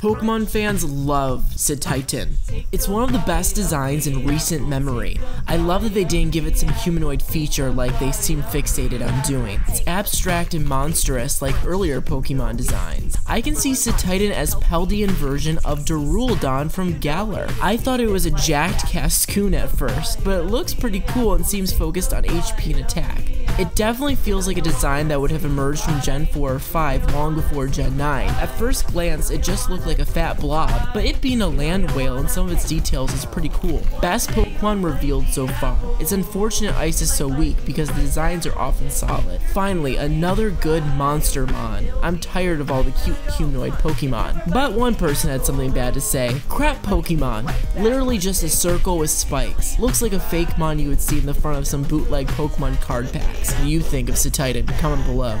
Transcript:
Pokemon fans love Cetitan. It's one of the best designs in recent memory. I love that they didn't give it some humanoid feature like they seem fixated on doing. It's abstract and monstrous like earlier Pokemon designs. I can see Cetitan as Paldean version of Darudon from Galar. I thought it was a jacked Cascoon at first, but it looks pretty cool and seems focused on HP and attack. It definitely feels like a design that would have emerged from Gen 4 or 5 long before Gen 9. At first glance, it just looked like a fat blob, but it being a land whale and some of its details is pretty cool. Best Pokemon revealed so far. It's unfortunate ice is so weak because the designs are often solid. Finally, another good monster mon. I'm tired of all the cute humanoid Pokemon. But one person had something bad to say. Crap Pokemon. Literally just a circle with spikes. Looks like a fake mon you would see in the front of some bootleg Pokemon card packs. What do you think of Cetitan? Comment below.